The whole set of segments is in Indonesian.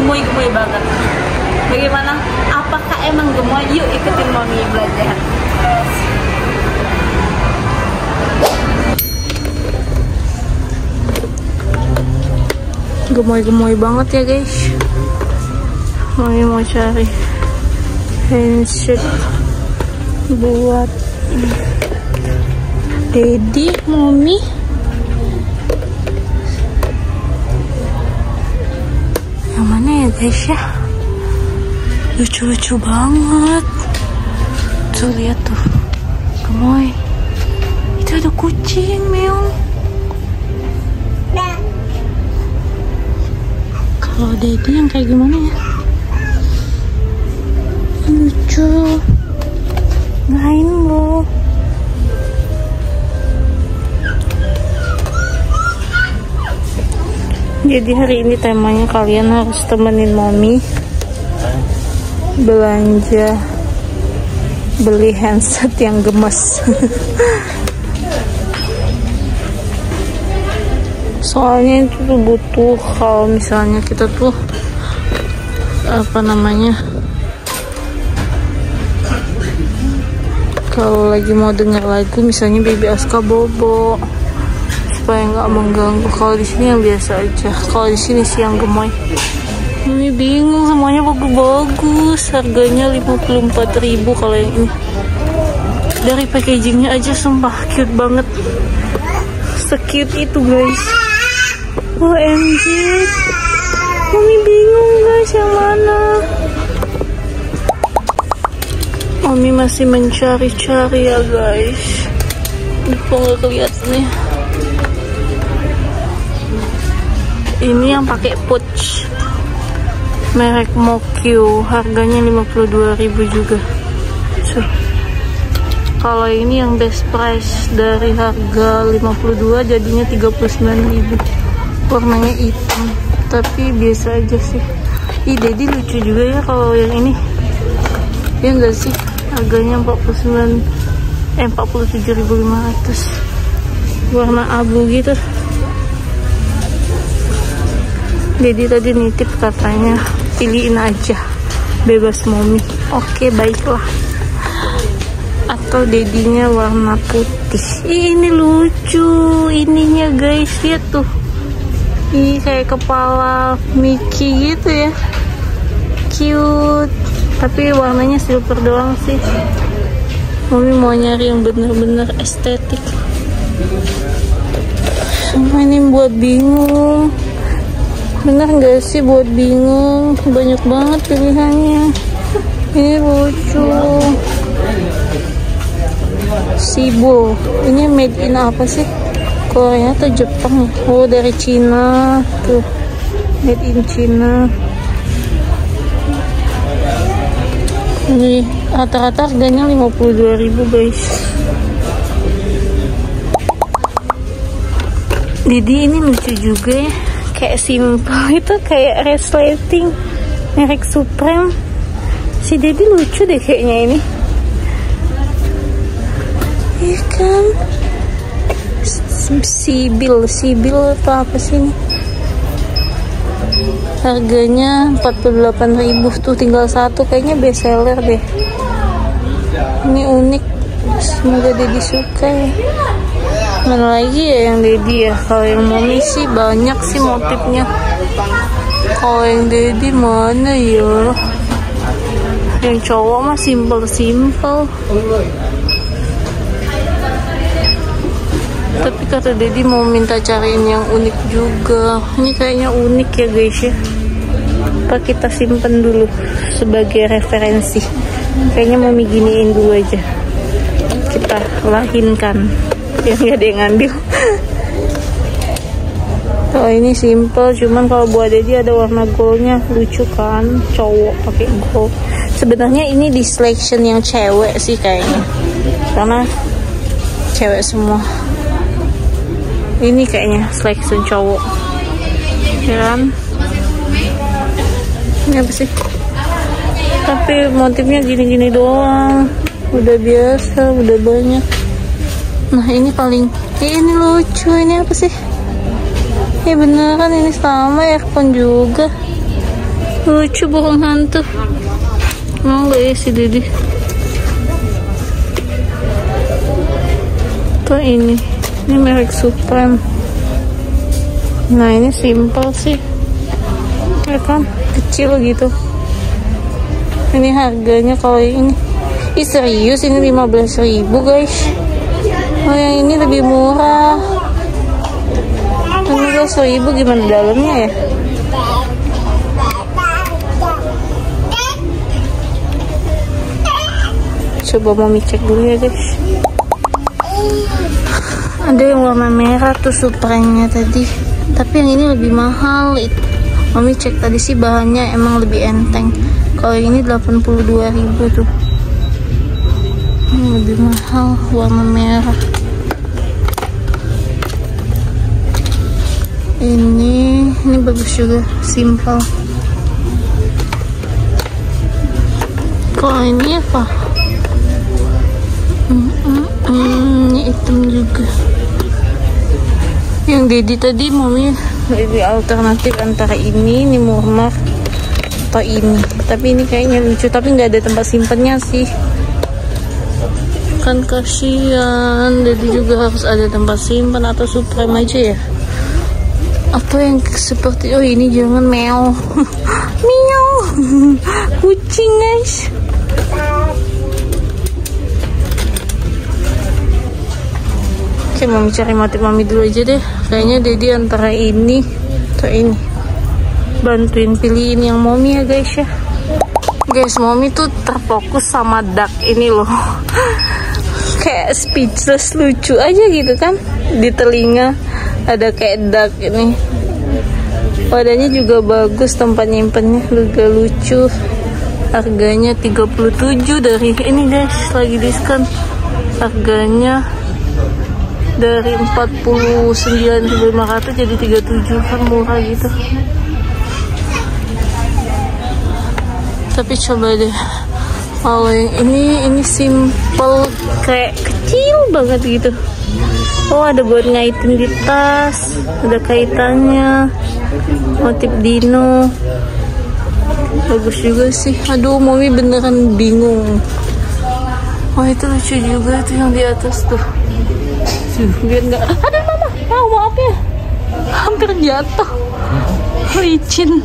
gemoy-gemoy banget. Bagaimana? Apakah emang gemoy? Yuk ikutin Mami belajar. Gemoy-gemoy banget ya guys. Mami mau cari handset buat Daddy, Mami. Yang mana ya guys ya? Lucu-lucu banget. Tuh lihat tuh, gemoy. Itu ada kucing, meong. Kalau Daddy yang kayak gimana ya? Lucu. Ngain lo. Jadi hari ini temanya kalian harus temenin Mami belanja, beli handset yang gemes. Soalnya itu tuh butuh kalau misalnya kita tuh apa namanya, kalau lagi mau dengar lagu misalnya Baby Aska Bobo, supaya nggak mengganggu. Kalau di sini yang biasa aja. Kalau di sini siang gemoy. Mami bingung, semuanya bagus-bagus. Harganya 54.000 kalau yang ini. Dari packagingnya aja sumpah cute banget. Se-cute itu guys. OMG. Mami bingung guys yang mana. Mami masih mencari-cari ya guys. Kok nggak kelihatan nih. Ini yang pakai pouch merek Mokyu, harganya 52.000 juga. So, kalau ini yang best price dari harga 52 jadinya 39.000. Warnanya hitam, tapi biasa aja sih. Ih, Daddy lucu juga ya kalau yang ini. Ya enggak sih, harganya 47.500. Warna abu gitu. Daddy tadi nitip katanya pilihin aja, bebas Mami. Oke baiklah. Atau Daddy-nya warna putih. Ih, ini lucu ininya guys, lihat tuh. Ih, kayak kepala Mickey gitu ya. Cute. Tapi warnanya silver doang sih. Mami mau nyari yang bener-bener estetik. Semua ini buat bingung. Bener nggak sih buat bingung? Banyak banget pilihannya. Ini lucu. Sibo. Ini made in apa sih? Korea atau Jepang? Oh, dari Cina. Tuh. Made in Cina. Ini rata-rata harganya 52.000, guys. Jadi ini lucu juga ya. Kayak simple itu kayak resleting merek Supreme. Si Daddy lucu deh kayaknya ini. Iya kan? Sibil atau apa sih ini? Harganya 48.000 tuh, tinggal satu kayaknya best seller deh. Ini unik. Semoga Daddy suka ya. Mana lagi ya yang Daddy ya? Kalau yang Mami sih banyak sih motifnya. Kalau yang Daddy mana ya? Yang cowok mah simple-simple. Tapi kata Daddy mau minta cariin yang unik juga. Ini kayaknya unik ya guys ya. Apa kita simpen dulu sebagai referensi? Kayaknya Mami giniin dulu aja. Kita lahinkan. Yang gak ada yang ngambil. Kalau ini simple, cuman kalau buat Daddy ada warna goldnya, lucu kan, cowok pakai gold. Sebenarnya ini di selection yang cewek sih kayaknya, karena cewek semua. Ini kayaknya selection cowok, ya kan? Ini apa sih? Tapi motifnya gini-gini doang, udah biasa, udah banyak. Nah ini paling, ini lucu, ini apa sih? Ya beneran ini sama aircon juga. Lucu bohong hantu. Mau nggak ya si Dede? Tuh ini merek Supreme. Nah ini simple sih, ya kan, kecil gitu. Ini harganya kalau ini, ih serius ini 15.000 guys. Oh yang ini lebih murah, 16.000. Gimana dalamnya ya? Coba mami cek dulu ya guys. Ada yang warna merah tuh Supreme-nya tadi, tapi yang ini lebih mahal. Mami cek tadi sih bahannya emang lebih enteng. Kalau ini 82.000 tuh, lebih mahal warna merah. Ini bagus juga, simple. Kalau ini apa? Ini hitam juga. Yang Dedi tadi mami lebih alternatif antara ini Murmur atau ini. Tapi ini kayaknya lucu, tapi nggak ada tempat simpennya sih. Kan kasihan, Dedi juga harus ada tempat simpen. Atau Supreme aja ya. Atau yang seperti oh ini jangan meow. Meow. Kucing guys. Oke, mami cari motif mami dulu aja deh. Kayaknya Dedi antara ini atau ini. Bantuin pilihin yang mami ya guys ya. Guys, mami tuh terfokus sama duck ini loh. Kayak speechless, lucu aja gitu kan. Di telinga ada kayak duck ini. Wadahnya juga bagus, tempat nyimpennya juga lucu. Harganya 37 dari ini guys, lagi diskon. Harganya dari 49.500 jadi 37, kan murah gitu. Tapi coba deh kalau yang ini simple kayak kecil banget gitu. Oh ada buat ngaitin di tas, ada kaitannya, motif dino, bagus juga sih. Aduh mami beneran bingung. Wah itu lucu juga tuh yang di atas tuh. Biar nggak ada mama, oh, maaf ya hampir jatuh, licin.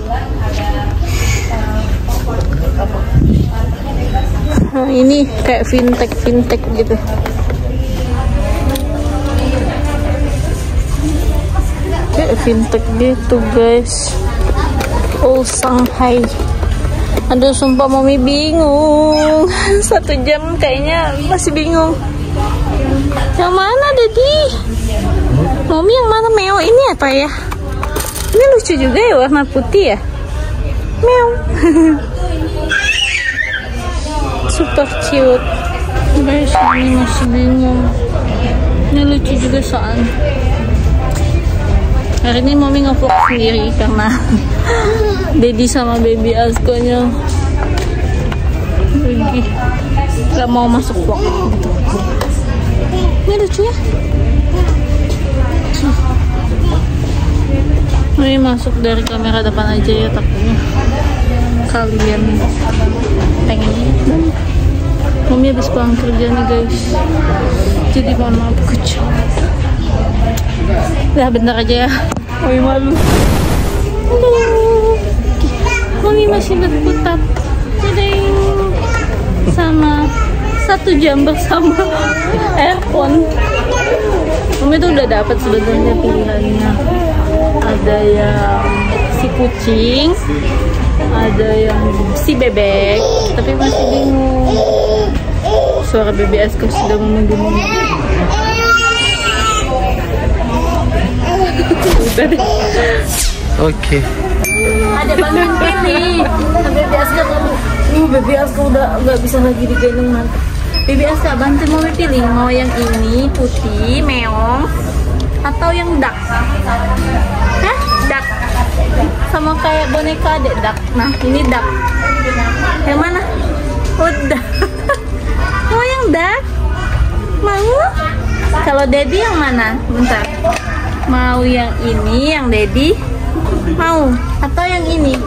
Nah, ini kayak fintech gitu. Kayak fintech gitu guys. Oh Shanghai. Aduh sumpah mami bingung. 1 jam kayaknya masih bingung. Yang mana Dedi? Mami yang mana? Meo ini apa ya? Ini lucu juga ya warna putih ya. Meo. Super cute. Guys, ini masih bingung. Ini lucu juga soal. Hari ini mami nge-vlog sendiri karena Dedi sama baby Askonya lagi gak mau masuk vlog gitu. Ini lucu ya. Ini masuk dari kamera depan aja ya, takutnya kalian pengen gitu. Mami habis pulang kerja nih guys, jadi mohon maaf kecil. Udah bentar aja ya, mami malu. Aduh. Mami masih berputar sama 1 jam bersama earphone. Mami tuh udah dapat sebenarnya pilihannya. Ada yang si kucing, ada yang si bebek, tapi masih bingung. Suara BBS kok sudah menggunung. Udah deh. Oke. Ada bangun pilih. BBS gak kamu. BBS kok udah nggak bisa lagi digendong mantap. Bibi Aska bantu mau pilih mau yang ini putih meong atau yang dak? Hah? Dak? Sama kayak boneka adek dak. Nah ini dak. Yang mana? Udah. Mau yang dak? Mau? Kalau Dedi yang mana? Bentar. Mau yang ini yang Dedi? Mau? Atau yang ini?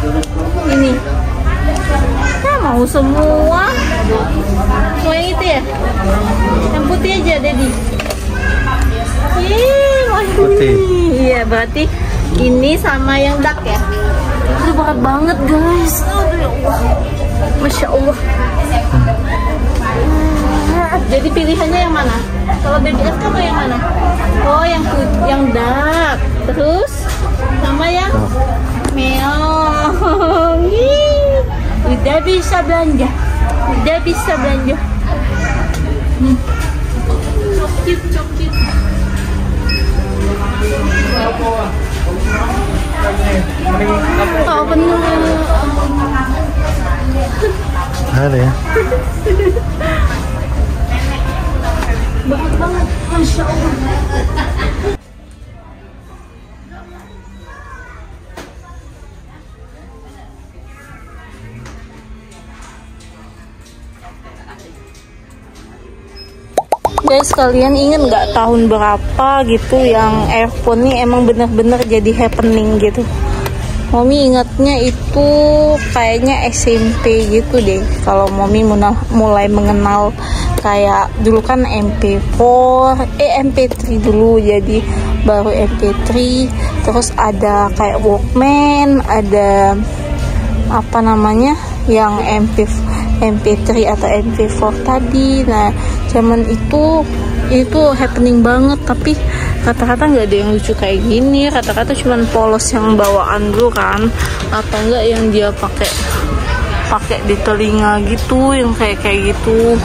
Ini nah, mau semua. Mau yang itu ya? Yang putih aja, Dedi. Ih, mau yang putih. Iya, berarti ini sama yang dark ya? Itu berat banget, guys. Masya Allah. Jadi pilihannya yang mana? Kalau BBS kamu yang mana? Oh, yang putih, yang dark. Terus sama yang meong. Udah bisa belanja. Udah bisa belanja. Cokit, cokit. Oh, bener. Ada ya? Banget banget, Masya Allah. Guys, kalian inget nggak tahun berapa gitu yang earphone ini emang bener-bener jadi happening gitu? Momi ingatnya itu kayaknya SMP gitu deh. Kalau Momi mulai mengenal kayak dulu kan MP3 dulu, jadi baru MP3, terus ada kayak Walkman, ada apa namanya yang MP3 atau MP4 tadi. Nah, zaman itu happening banget, tapi kata-kata nggak ada yang lucu kayak gini. Kata-kata cuman polos yang bawaan dulu kan, atau enggak yang dia pakai di telinga gitu, yang kayak gitu.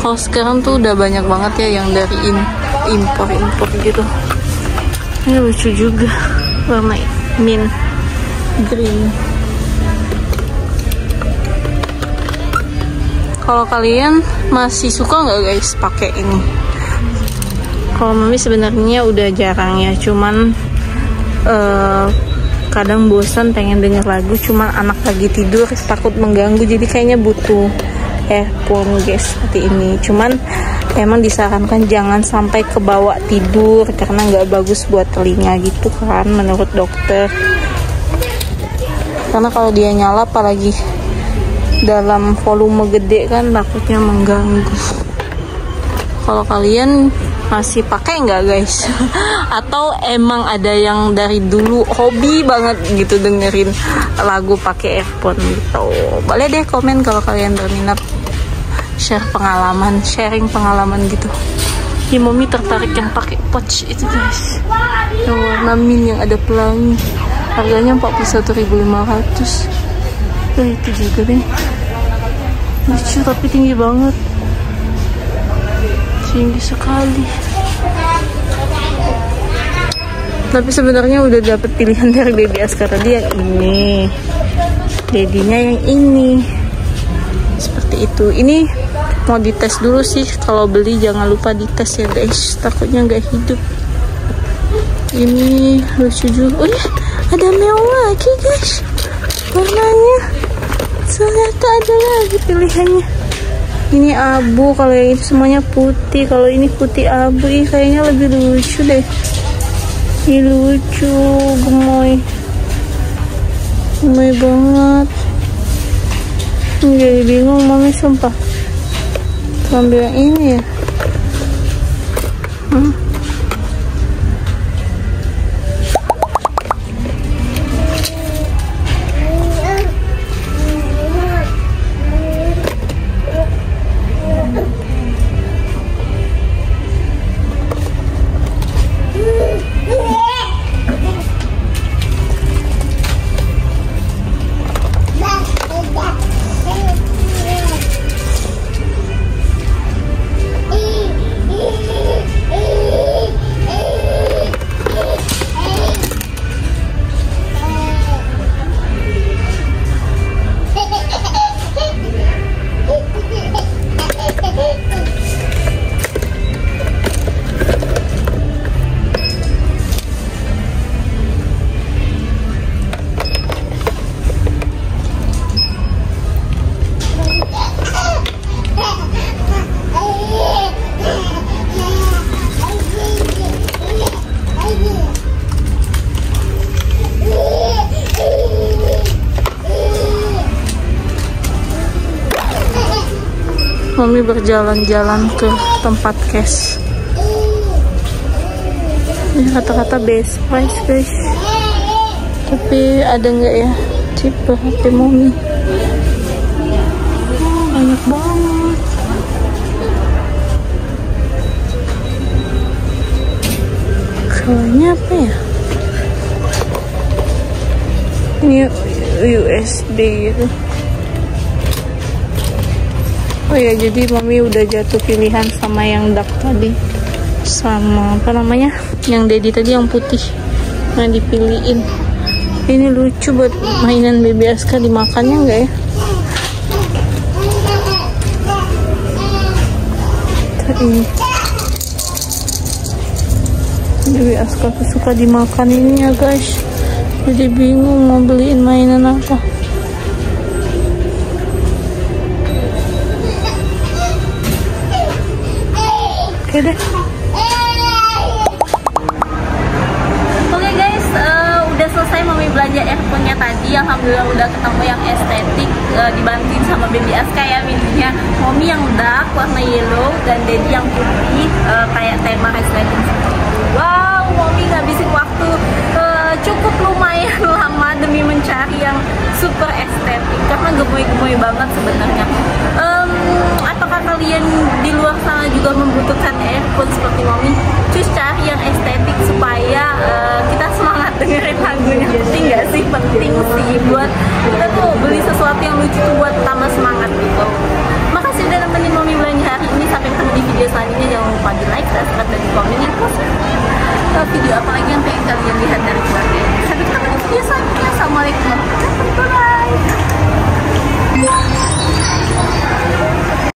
Kalau sekarang tuh udah banyak banget ya yang dari impor gitu. Ini lucu juga, warna mint green. Kalau kalian masih suka nggak guys pakai ini? Kalau Mami sebenarnya udah jarang ya, cuman kadang bosan pengen denger lagu, cuman anak lagi tidur takut mengganggu, jadi kayaknya butuh earphone guys seperti ini. Cuman emang disarankan jangan sampai kebawa tidur karena nggak bagus buat telinga gitu kan menurut dokter. Karena kalau dia nyala apalagi dalam volume gede kan takutnya mengganggu. Kalau kalian masih pakai nggak guys? Atau emang ada yang dari dulu hobi banget gitu dengerin lagu pakai earphone gitu? Boleh deh komen kalau kalian berminat share pengalaman, sharing pengalaman gitu. Ya, Momi tertarik yang pakai pouch itu guys, yang warna mint yang ada pelangi. Harganya 41.500. Tuh, itu juga deh lucu tapi tinggi banget, tinggi sekali. Tapi sebenarnya udah dapet pilihan dari BBS karena dia yang ini, dedinya yang ini, seperti itu. Ini mau dites dulu sih, kalau beli jangan lupa dites ya guys, takutnya nggak hidup. Ini lucu juga. Oh ya, ada meong lagi guys, warnanya. Ternyata ada lagi pilihannya. Ini abu, kalau yang itu semuanya putih. Kalau ini putih abu, ini kayaknya lebih lucu deh. Ini lucu, gemoy, gemoy banget. Ini jadi bingung Mami sumpah. Ambil yang ini ya. Mami berjalan-jalan ke tempat cash. Ini kata-kata best price guys. Tapi ada nggak ya cheaper HP Mami? Oh, banyak banget. Kalanya apa ya? Ini USD gitu. Oh ya, jadi Mami udah jatuh pilihan sama yang dark tadi, sama apa namanya, yang Daddy tadi yang putih yang dipilihin. Ini lucu buat mainan baby Aska, dimakannya enggak ya? Ini baby Aska tuh suka dimakan ini ya guys, jadi bingung mau beliin mainan apa. Oke guys, udah selesai Mami belanja earphone-nya tadi. Alhamdulillah udah ketemu yang estetik, dibantuin sama baby Aska ya milihnya. Mami yang dark warna yellow dan Daddy yang putih kayak tema estetik. Wow, Mami ngabisin waktu cukup lumayan lama demi mencari yang super estetik karena gemoy-gemoy banget sebenarnya. Apakah kalian di luar sana juga membutuhkan earphone seperti Mami? Cus cari yang estetik supaya kita semangat dengerin lagunya. Penting gak sih? Penting sih, buat kita tuh beli sesuatu yang lucu tuh buat tambah semangat gitu. Makasih udah nemenin Mami belanja hari ini. Sampai ketemu di video selanjutnya. Jangan lupa di like, subscribe, dan komen. Video apa lagi yang pengen kalian lihat